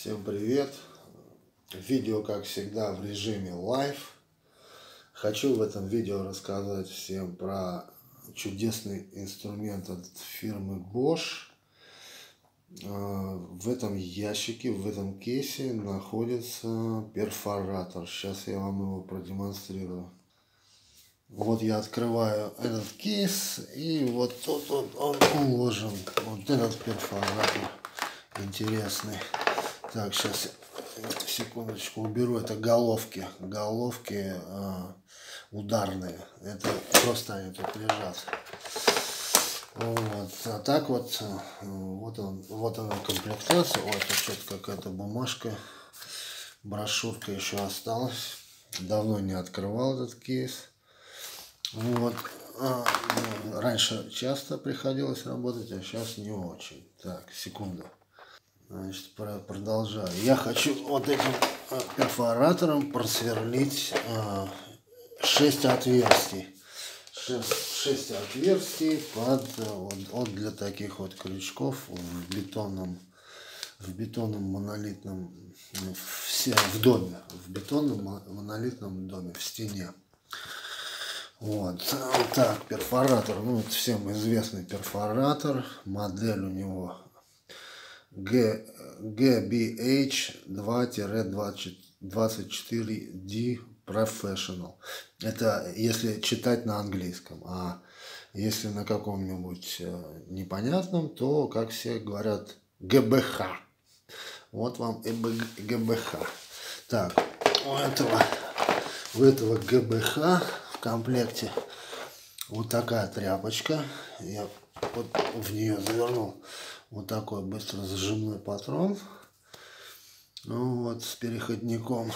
Всем привет! Видео, как всегда, в режиме лайв. Хочу в этом видео рассказать всем про чудесный инструмент от фирмы Bosch. В этом ящике, в этом кейсе находится перфоратор. Сейчас я вам его продемонстрирую. Вот я открываю этот кейс, и вот тут он уложен. Вот этот перфоратор интересный. Так, сейчас, секундочку, уберу. Это головки. Головки ударные. Это просто они тут лежат. Вот. А так вот, вот она комплектация. Вот что-то какая-то бумажка. Брошюрка еще осталась. Давно не открывал этот кейс. Вот. Раньше часто приходилось работать, а сейчас не очень. Так, секунду. Значит, продолжаю. Я хочу вот этим перфоратором просверлить 6 отверстий. 6 отверстий вот для таких вот крючков в бетонном монолитном, в бетонном монолитном доме, в стене. Вот так, перфоратор. Ну, это всем известный перфоратор. Модель у него GBH 2-24D Professional. Это если читать на английском, а если на каком-нибудь непонятном, то, как все говорят, ГБХ. Вот вам и ГБХ. Так, у этого ГБХ в комплекте вот такая тряпочка. Я вот в нее завернул вот такой быстро зажимной патрон, ну вот, с переходником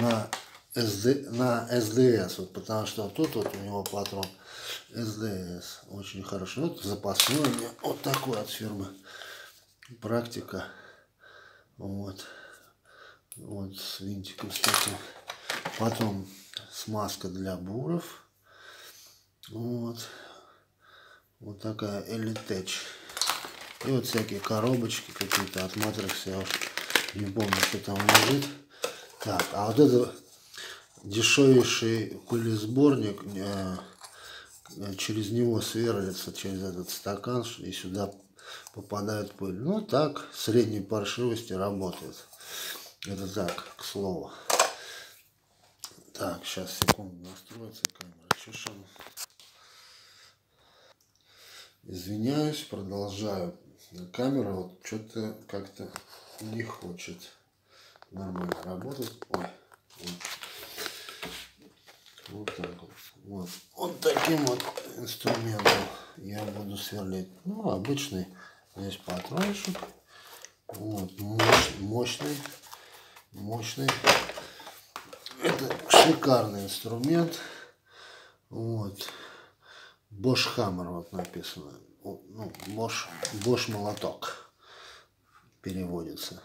на СДС, вот, потому что тут вот у него патрон СДС, очень хорошо. Вот запасной у меня вот такой от фирмы Практика, вот с винтиком, кстати. Потом смазка для буров, вот такая Элитеч. И вот всякие коробочки какие-то от Matrix, я уж не помню, что там лежит. Так, а вот это дешевейший пылесборник, через него сверлится, через этот стакан, и сюда попадает пыль. Ну так, средней паршивости работает. Это так, к слову. Так, сейчас, секунду, настроится камера. Чешем. Извиняюсь, продолжаю. Камера вот что-то как-то не хочет нормально работать. Ой, вот так вот. Вот таким вот инструментом я буду сверлить. Ну, обычный здесь патрончик. Вот, мощный. Это шикарный инструмент. Вот. Bosch Hammer, вот написано. Ну, Bosch молоток переводится.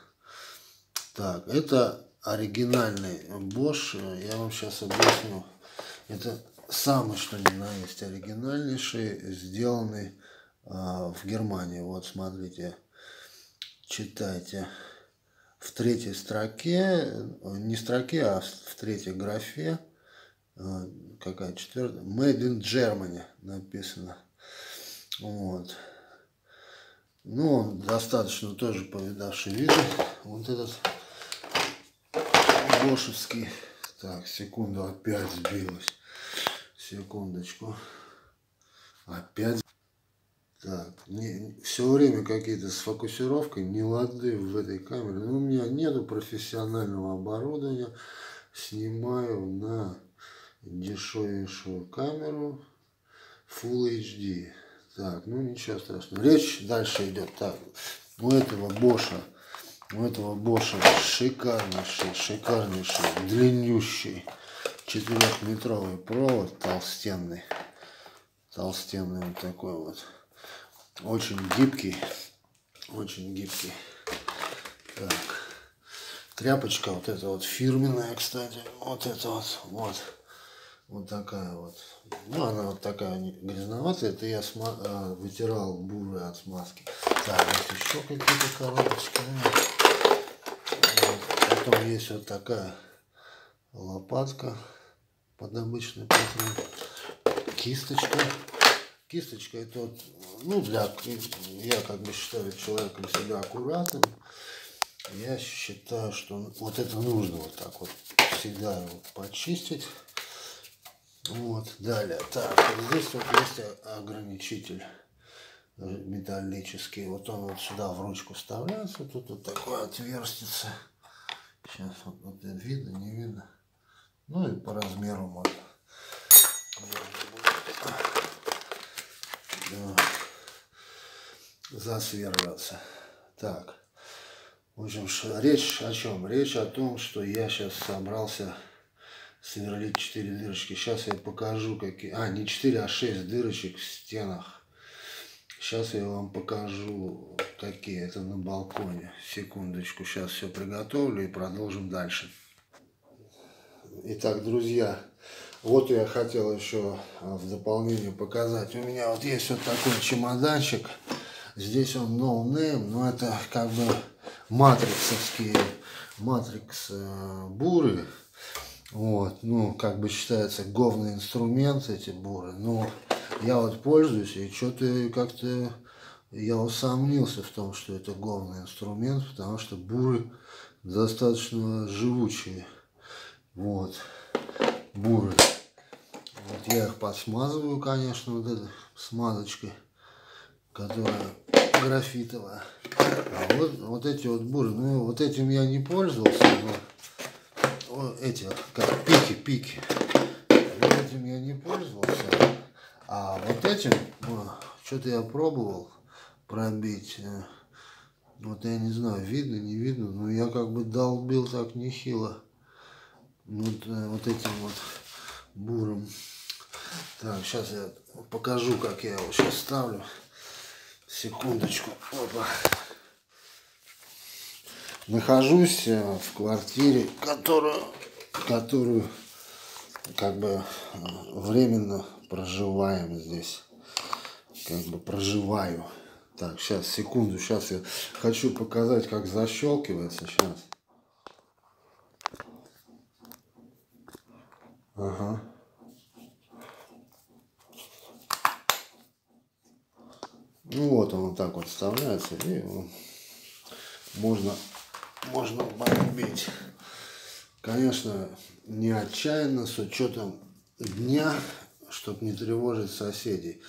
Так, это оригинальный Bosch. Я вам сейчас объясню. Это самый, что ни на есть, оригинальнейший, сделанный в Германии. Вот, смотрите, читайте. В третьей строке, не строке, а в третьей графе, какая четвертая, Made in Germany написано. Вот. Ну, он достаточно тоже повидавший вид, вот этот бошевский. Так, секунду, опять сбилось. Секундочку. Опять. Так, все время какие-то с фокусировкой нелады в этой камере. Но у меня нету профессионального оборудования. Снимаю на дешевейшую камеру Full HD. Так, ну ничего страшного. Речь дальше идет. Так, у этого Bosch'а шикарнейший, длиннющий 4-метровый провод, толстенный вот такой вот. Очень гибкий. Так, тряпочка вот эта вот фирменная, кстати. Вот такая вот. Ну, она вот такая грязноватая. Это я вытирал буры от смазки. Так, вот еще какие-то коробочки. есть вот такая лопатка под обычный патрон, кисточка. Кисточка это вот, ну, я как бы считаю человеком себя аккуратным. Я считаю, что вот это нужно вот так вот всегда его почистить. Вот, далее. Так, вот здесь вот есть ограничитель металлический. Вот он вот сюда в ручку вставляется. Тут вот такое отверстие. Сейчас вот видно, не видно. Ну и по размеру можно. Засверливаться. Так. В общем, речь о чем? Речь о том, что я сейчас собрался сверлить 4 дырочки. Сейчас я покажу, какие... А, не 4, а 6 дырочек в стенах. Сейчас я вам покажу, какие это на балконе. Секундочку, сейчас все приготовлю и продолжим дальше. Итак, друзья, вот я хотел еще в дополнение показать. У меня вот есть вот такой чемоданчик. Здесь он ноунейм, но это как бы... матриксовские, матрикс буры, вот, ну, как бы считается говный инструмент эти буры, но я вот пользуюсь, и что-то как-то я усомнился в том, что это говный инструмент, потому что буры достаточно живучие, вот, буры, вот я их подсмазываю, конечно, вот этой смазочкой, которая графитовая. А вот эти вот буры, ну вот этим я не пользовался, но вот эти как пики, вот этим я не пользовался, а вот этим что-то я пробовал пробить, вот я не знаю, видно, не видно, но я как бы долбил так нехило вот этим вот буром. Так, сейчас я покажу, как я его сейчас ставлю. Секундочку. Опа. Нахожусь в квартире, которую как бы временно проживаем здесь. Как бы проживаю. Так, сейчас, секунду. Сейчас я хочу показать, как защелкивается. Сейчас. Ага. Ну вот он вот так вот вставляется, и можно бомбить. Конечно, не отчаянно, с учетом дня, чтобы не тревожить соседей.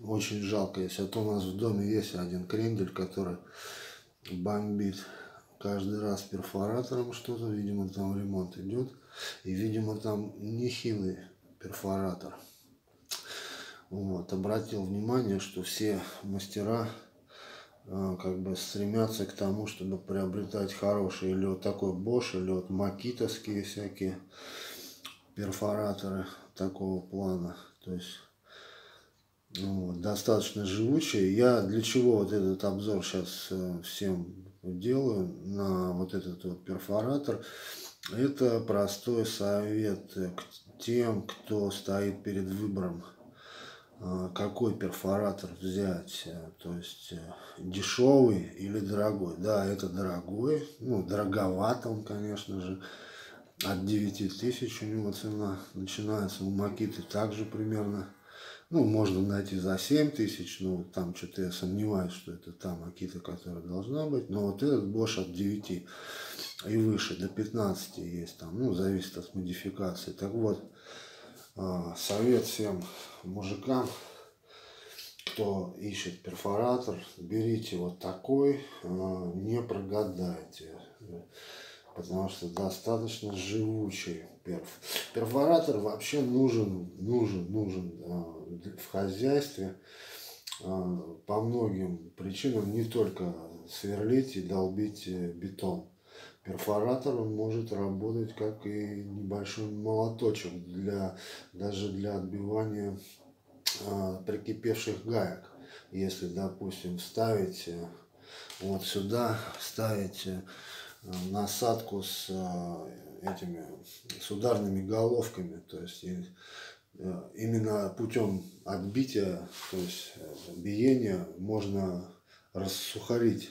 Очень жалко, если а то у нас в доме есть один крендель, который бомбит каждый раз перфоратором что-то. Видимо, там ремонт идет. И, видимо, там нехилый перфоратор. Вот, обратил внимание, что все мастера как бы стремятся к тому, чтобы приобретать хорошие или вот такой Bosch, или вот Makita-ские всякие перфораторы такого плана. То есть вот, достаточно живучие. Я для чего вот этот обзор сейчас всем делаю на вот этот вот перфоратор? Это простой совет к тем, кто стоит перед выбором, какой перфоратор взять, то есть дешевый или дорогой. Да, это дорогой, ну, дороговат он, конечно же, от 9000 у него цена начинается, у Makita также примерно, ну, можно найти за 7000, но там что-то я сомневаюсь, что это та Makita, которая должна быть, но вот этот Bosch от 9 и выше, до 15 есть там, ну, зависит от модификации. Так вот, совет всем мужикам, кто ищет перфоратор, берите вот такой, не прогадайте, потому что достаточно живучий перфоратор вообще нужен в хозяйстве по многим причинам, не только сверлить и долбить бетон. Перфоратор он может работать как и небольшой молоточек даже для отбивания прикипевших гаек. Если, допустим, вставить вот сюда, вставить насадку с ударными головками, то есть именно путем отбития, то есть биения, можно рассухарить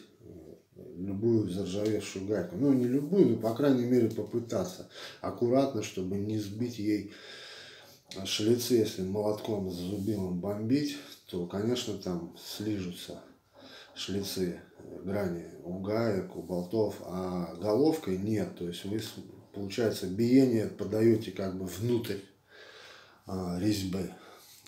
любую заржавевшую гайку. Ну, не любую, но, по крайней мере, попытаться аккуратно, чтобы не сбить ей шлицы. Если молотком с зубилом бомбить, то, конечно, там слижутся шлицы, грани у гаек, у болтов, а головкой нет. То есть вы, получается, биение подаете как бы внутрь резьбы.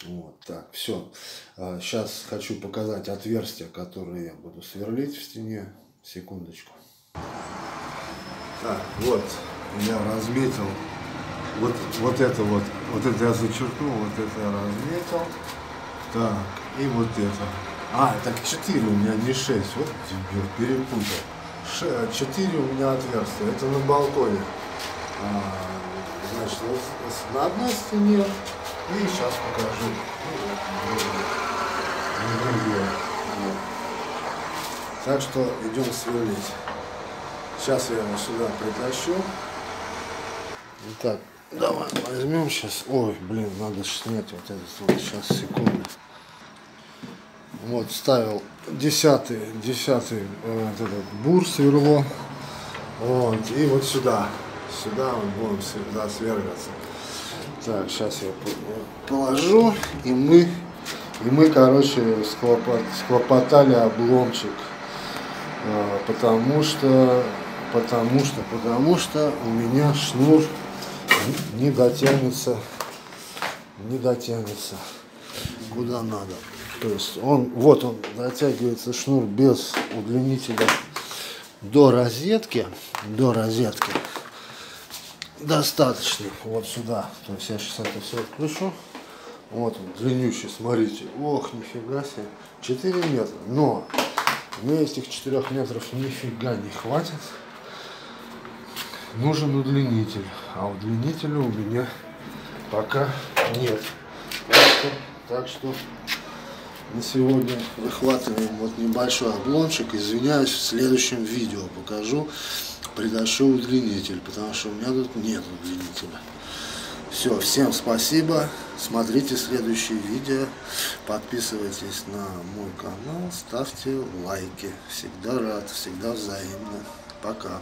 Вот так, все. Сейчас хочу показать отверстия, которые я буду сверлить в стене. Секундочку. Так, вот, я разметил. Вот это я зачеркнул, вот это я разметил. Так, и вот это. А, так 4 у меня, не 6. Вот перепутал. 4 у меня отверстия. Это на балконе. Значит, вот на одной стене. И сейчас покажу. Вот. Так что идем сверлить. Сейчас я его сюда притащу. Итак, давай возьмем сейчас. Ой, блин, надо снять вот этот вот. Сейчас, секунду. Вот, ставил 10-й вот этот бур, сверло. Вот, и вот сюда. Сюда мы будем всегда свергаться. Так, сейчас я положу, и мы, короче, схлопотали обломчик, потому что у меня шнур не дотянется куда надо. То есть он дотягивается, шнур без удлинителя до розетки. Достаточно вот сюда. То есть я сейчас это все отключу. Вот он, длиннющий, смотрите. Ох, нифига себе. 4 метра. Но мне этих 4 метров нифига не хватит. Нужен удлинитель. А удлинителя у меня пока нет. Так что на сегодня выхватываем вот небольшой обломчик. Извиняюсь, в следующем видео покажу. Притащу удлинитель, потому что у меня тут нет удлинителя. Все, всем спасибо. Смотрите следующие видео. Подписывайтесь на мой канал, ставьте лайки. Всегда рад, всегда взаимно. Пока.